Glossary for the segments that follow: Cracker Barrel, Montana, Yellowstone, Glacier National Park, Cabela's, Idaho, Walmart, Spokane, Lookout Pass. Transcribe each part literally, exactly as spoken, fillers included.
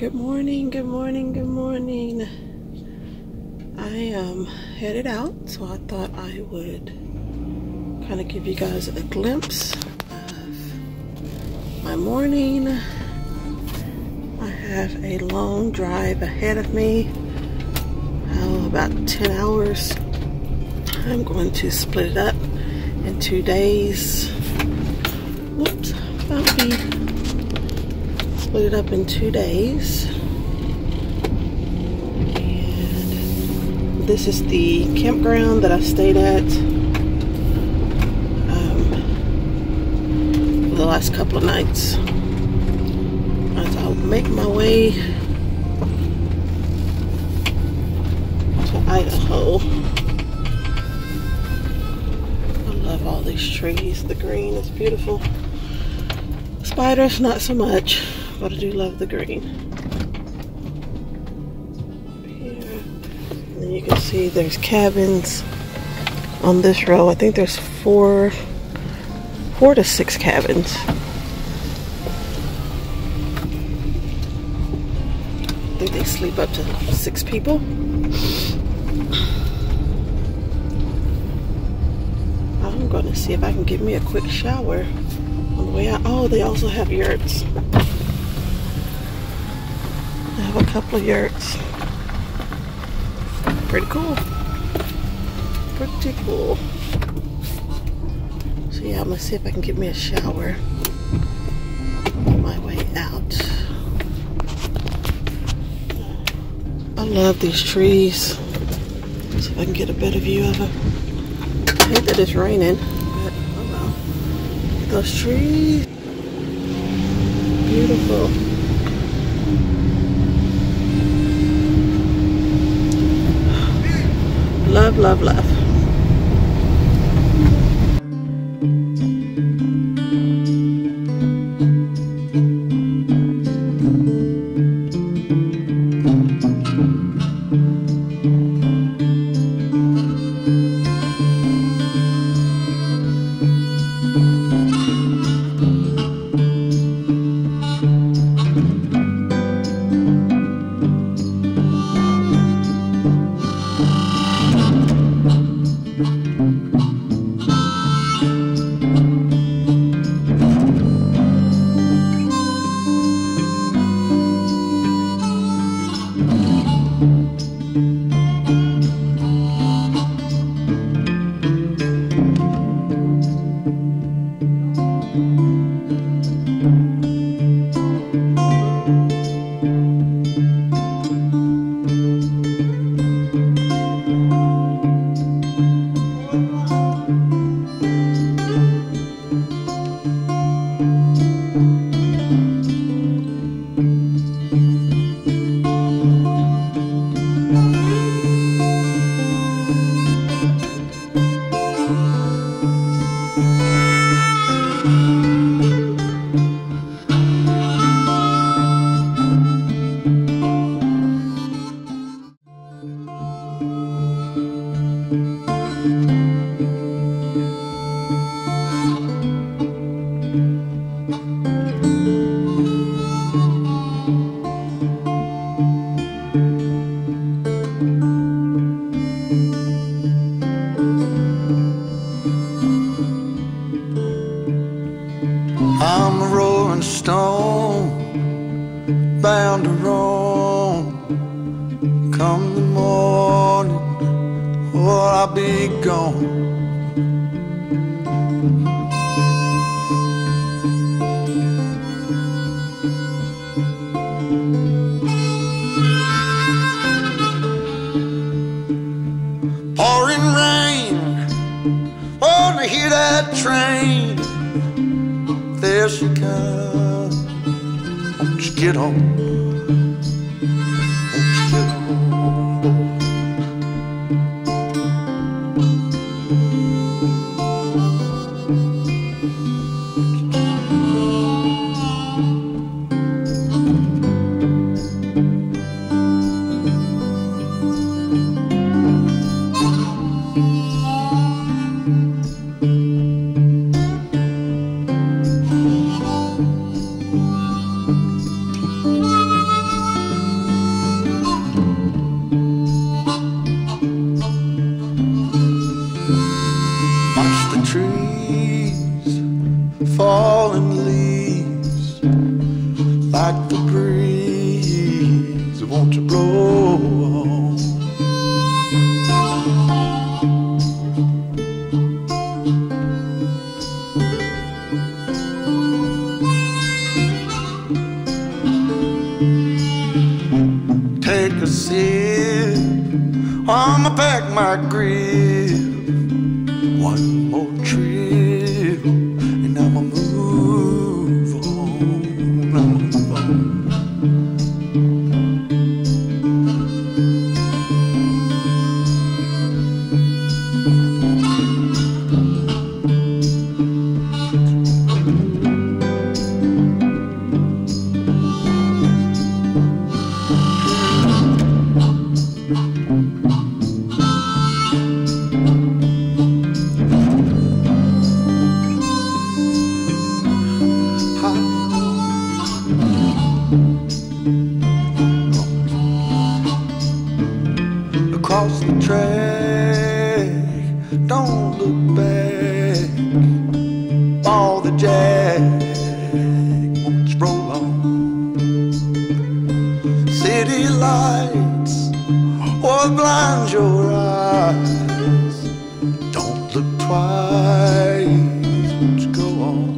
Good morning, good morning, good morning. I am headed out, so I thought I would kind of give you guys a glimpse of my morning. I have a long drive ahead of me, oh, about ten hours. I'm going to split it up in two days. Whoops, that'll be split it up in two days. And this is the campground that I stayed at um, for the last couple of nights. As I'll make my way to Idaho. I love all these trees. The green is beautiful. Spiders, not so much. But I do love the green. Here. And then you can see there's cabins on this row. I think there's four, four to six cabins. I think they sleep up to six people. I'm gonna see if I can give me a quick shower on the way out. Oh, they also have yurts. A couple of yurts. Pretty cool. Pretty cool. So yeah, I'm gonna see if I can get me a shower on my way out. I love these trees. Let's see if I can get a better view of them. I hate that it's raining, but oh well. Those trees. Beautiful. Love, love, love. Train, there she comes. Won't you get on? Won't you get like the breeze, won't you blow on? Take a sip, I'ma pack my grip, one more trip, and I'ma move on, I'ma move on. Across the track, don't look back, all the jack, won't you roll on? City lights, what blinds your eyes, don't look twice, won't you go on?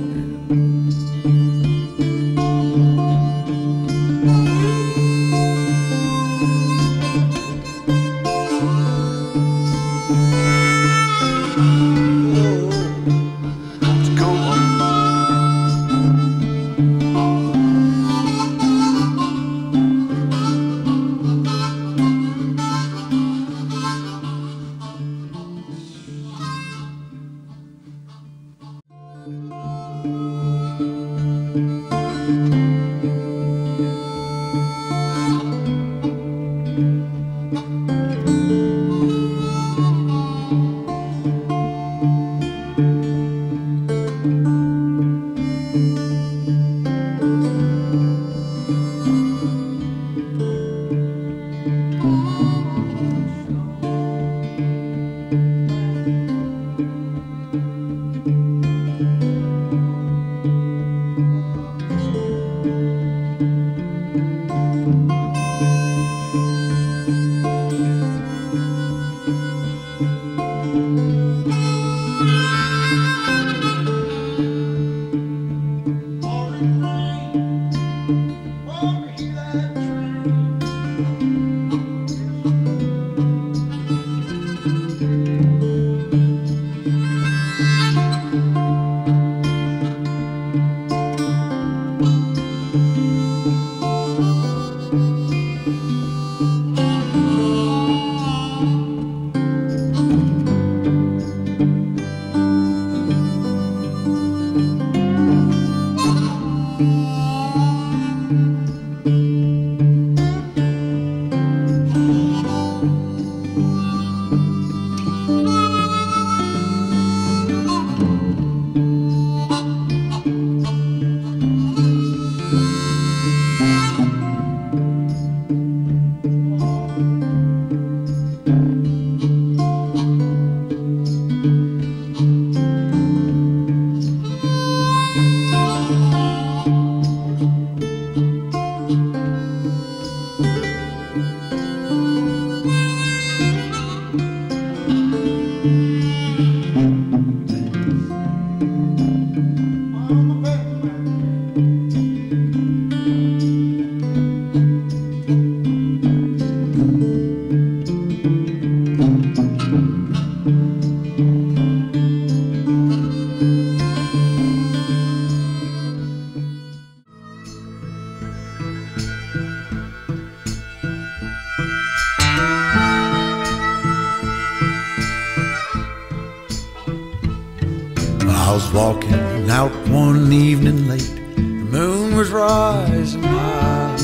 I was walking out one evening late, the moon was rising high,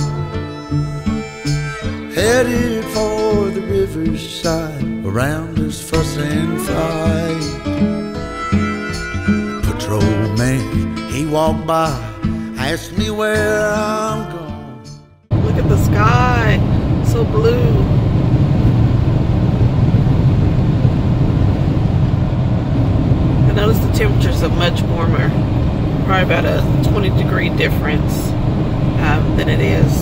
headed for the river's side, around us fuss and fight. The patrol man, he walked by, asked me where I'm gone. Look at the sky, so blue. Notice the temperatures are much warmer, probably about a twenty degree difference. Um, than it is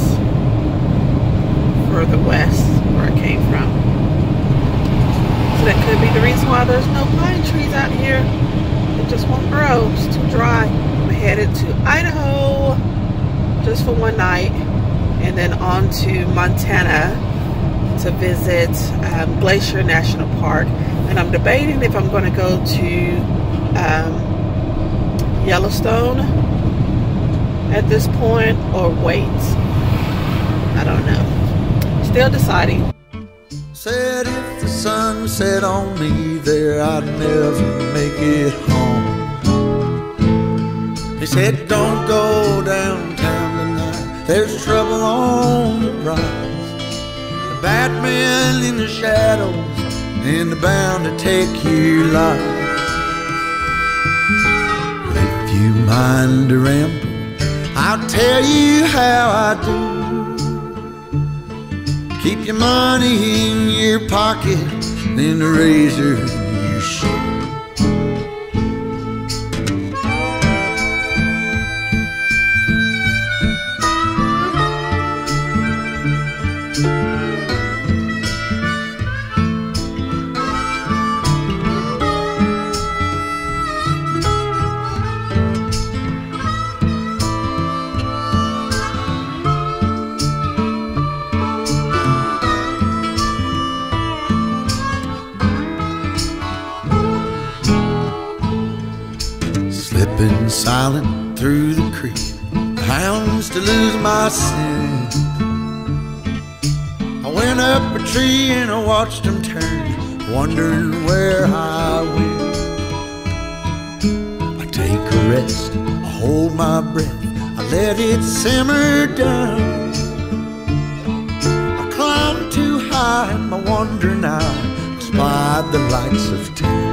further west where I came from. So that could be the reason why there's no pine trees out here. It just won't grow. It's too dry. I'm headed to Idaho just for one night and then on to Montana to visit um, Glacier National Park. And I'm debating if I'm going to go to um, Yellowstone at this point or wait. I don't know. Still deciding. Said if the sun set on me there, I'd never make it home. They said don't go downtown tonight, there's trouble on the rise. The Batman in the shadows and they're bound to take you life. If you mind a ramble, I'll tell you how I do. Keep your money in your pocket, then the razor in your shoe. Slipping silent through the creek, hounds to lose my scent. I went up a tree and I watched them turn, wondering where I went. I take a rest, I hold my breath, I let it simmer down. I climb too high and I wander now, despite the lights of town.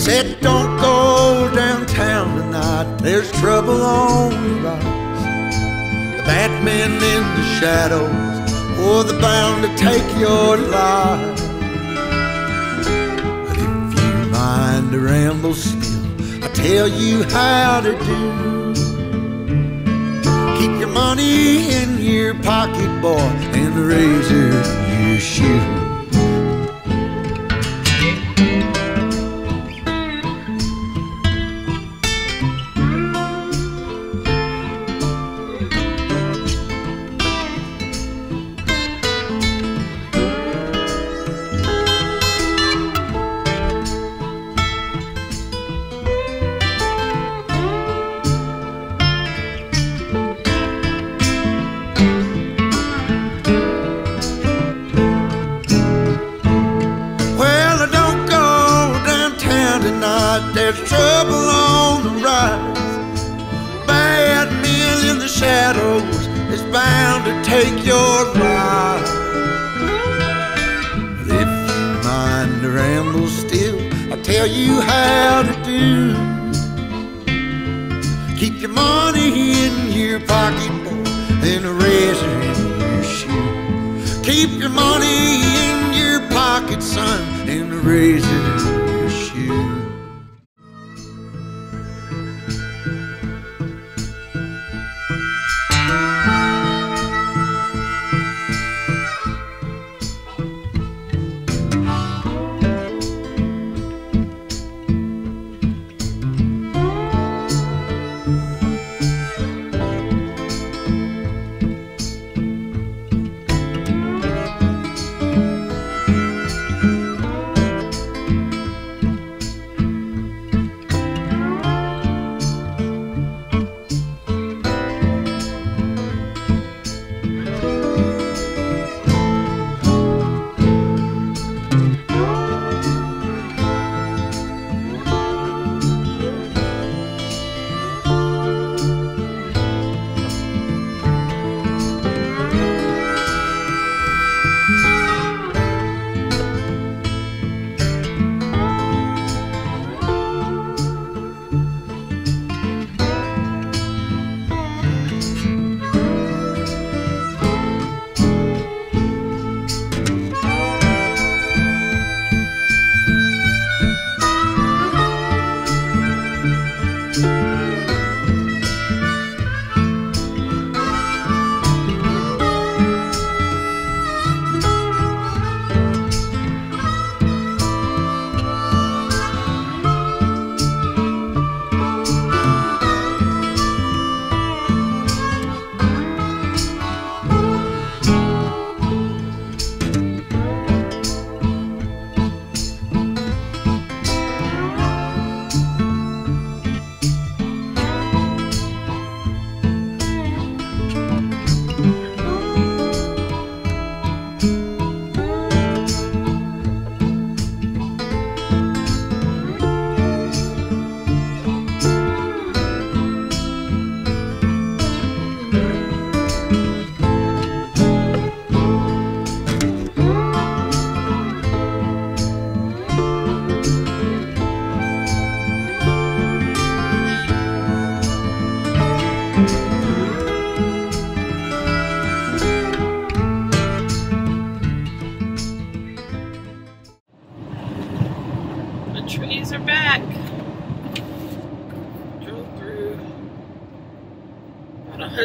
Said don't go downtown tonight, there's trouble on the rise. The Batman in the shadows, or oh, they're bound to take your life. But if you mind to ramble still, I tell you how to do. Keep your money in your pocket, boy, and the razor in your shoe. There's trouble on the rise. Bad men in the shadows is bound to take your life. But if you mind to ramble still, I'll tell you how to do. Keep your money in your pocket, boy, and a razor in your shoe. Keep your money in your pocket, son, and a razor in your shoe.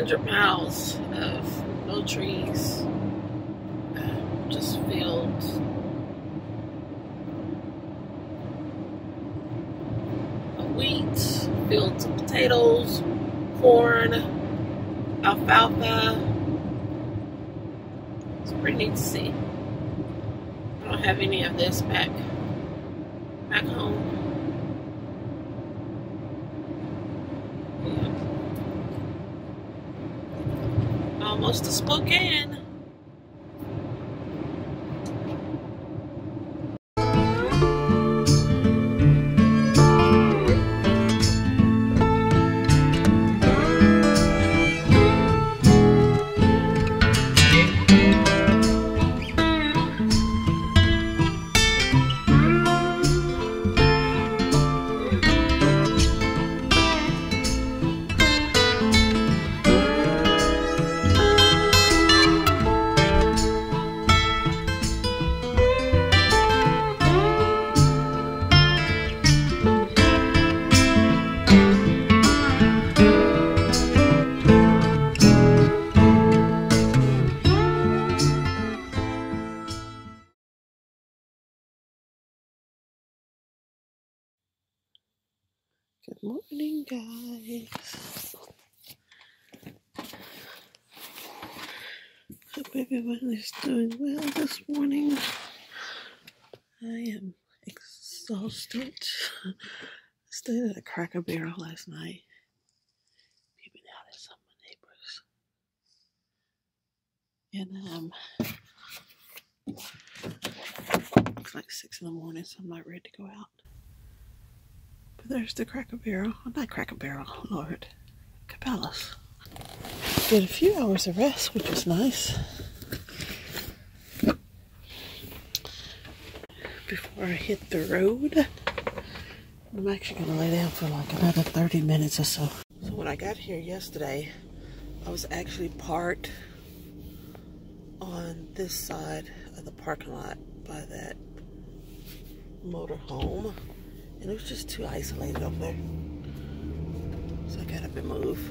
two hundred miles of no trees, uh, just fields. Wheat, fields of potatoes, corn, alfalfa. It's pretty neat to see. I don't have any of this back back home. Yeah. Almost to Spokane. Good morning, guys. Hope everyone is doing well this morning. I am exhausted. I stayed at a Cracker Barrel last night, peeping out at some of my neighbors. And um, it's like six in the morning, so I'm not ready to go out. There's the Cracker Barrel. Well, not Cracker Barrel, Lord. Cabela's. Did a few hours of rest, which was nice. Before I hit the road, I'm actually going to lay down for like another thirty minutes or so. So when I got here yesterday, I was actually parked on this side of the parking lot by that motorhome. And it was just too isolated up there. So I got up and moved.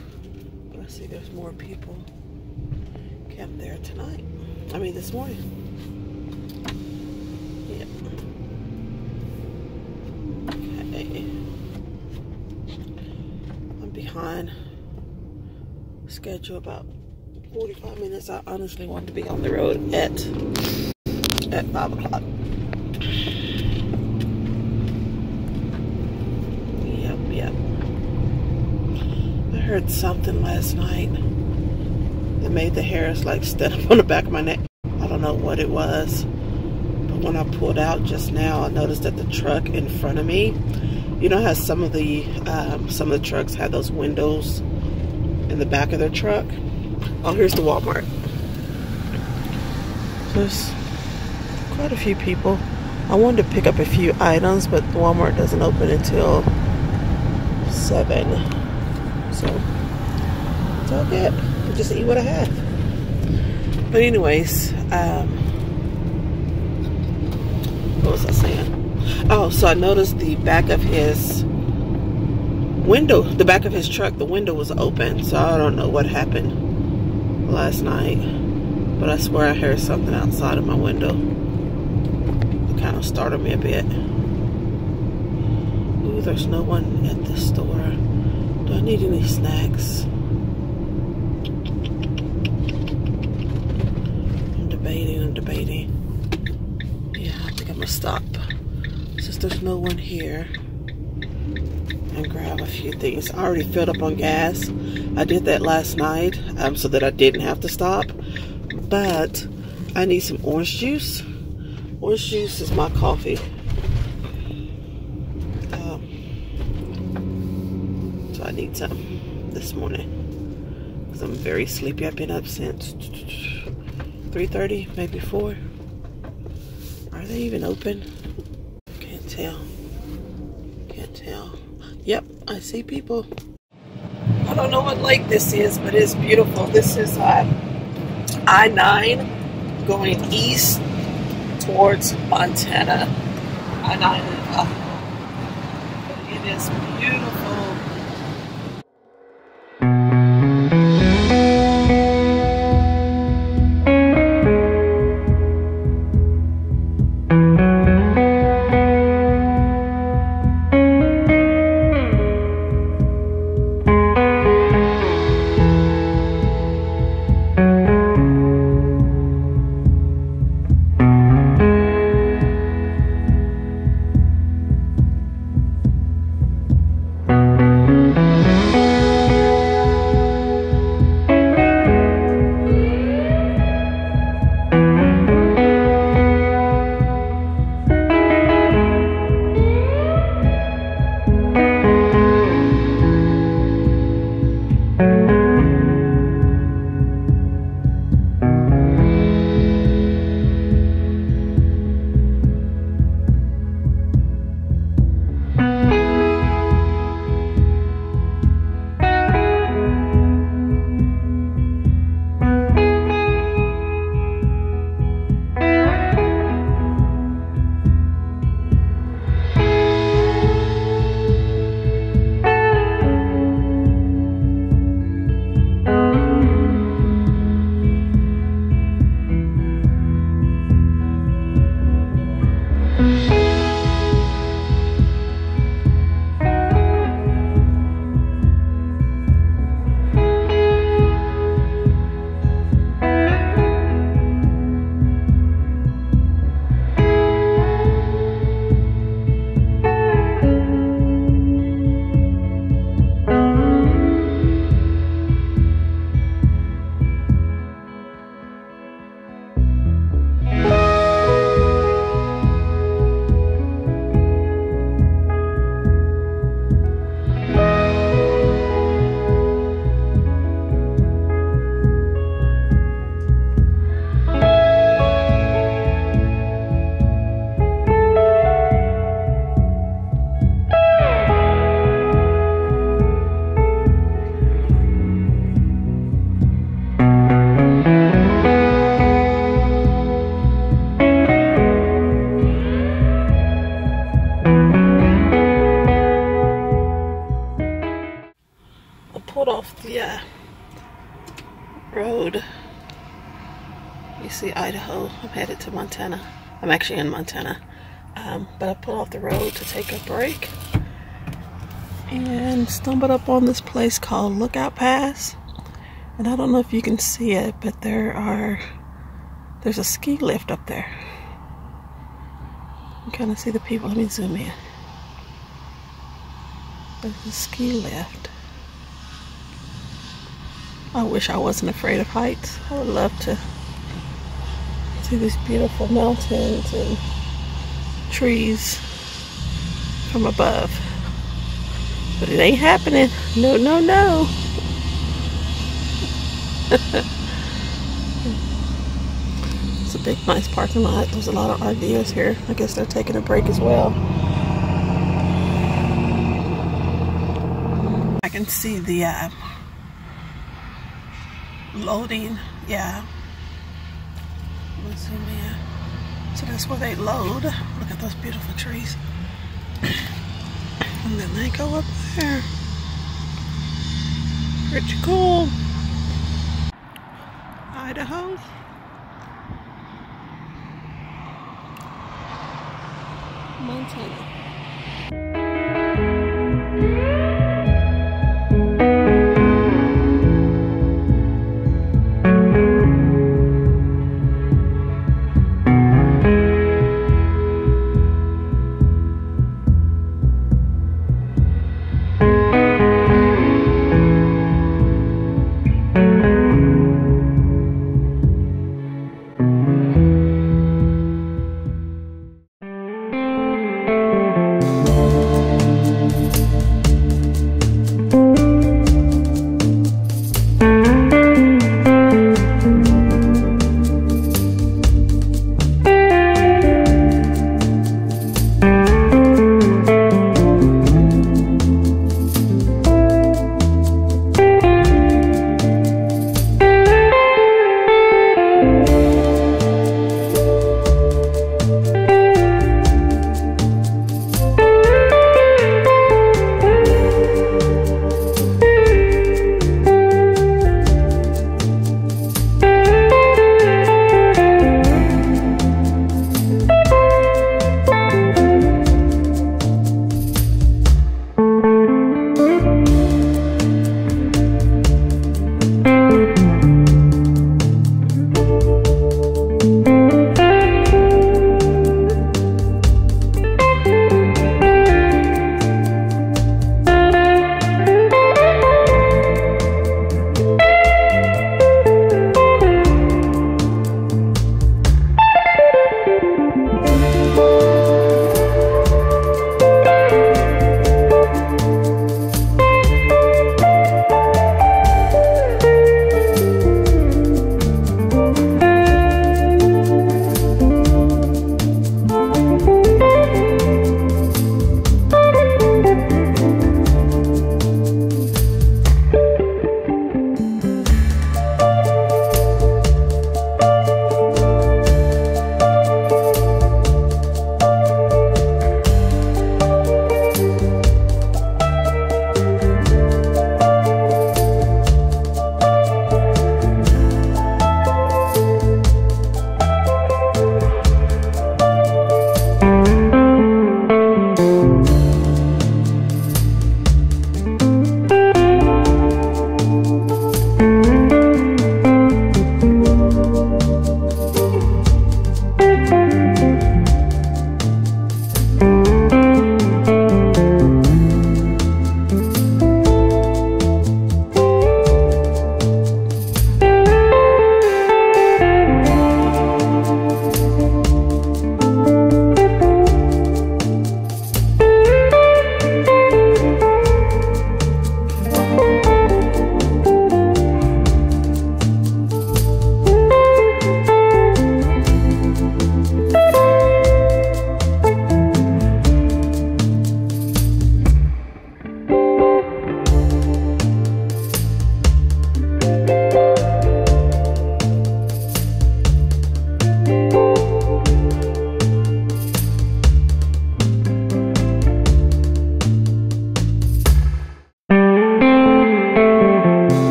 But I see there's more people camped there tonight. I mean, this morning. Yep. Okay. I'm behind schedule about forty-five minutes. I honestly wanted to be on the road at, at five o'clock. I heard something last night that made the hairs like stand up on the back of my neck. I don't know what it was, but when I pulled out just now, I noticed that the truck in front of me, you know how some of the um, some of the trucks have those windows in the back of their truck? Oh, here's the Walmart. There's quite a few people. I wanted to pick up a few items, but the Walmart doesn't open until seven. So, it's all good. I just eat what I have. But anyways, um, what was I saying? Oh, so I noticed the back of his window, the back of his truck, the window was open. So, I don't know what happened last night. But I swear I heard something outside of my window. It kind of startled me a bit. Ooh, there's no one at the store. Do I need any snacks? I'm debating, I'm debating. Yeah, I think I'm gonna stop. Since there's no one here, and grab a few things. I already filled up on gas. I did that last night um, so that I didn't have to stop. But I need some orange juice. Orange juice is my coffee. I need some this morning because I'm very sleepy. I've been up since three thirty, maybe four. Are they even open? Can't tell. Can't tell. Yep, I see people. I don't know what lake this is, but it's beautiful. This is uh, I nine going east towards Montana. I nine. Uh, it is beautiful. Thank you. road. You see Idaho. I'm headed to Montana. I'm actually in Montana. Um, but I pulled off the road to take a break and stumbled up on this place called Lookout Pass. And I don't know if you can see it, but there are there's a ski lift up there. You kind of see the people. Let me zoom in. There's a ski lift. I wish I wasn't afraid of heights. I would love to see these beautiful mountains and trees from above. But it ain't happening. No, no, no. It's a big, nice parking lot. There's a lot of ideas here. I guess they're taking a break as well. I can see the uh, loading. Yeah. Let's zoom in. So that's where they load. Look at those beautiful trees. And then they go up there. Pretty cool. Idaho. Montana.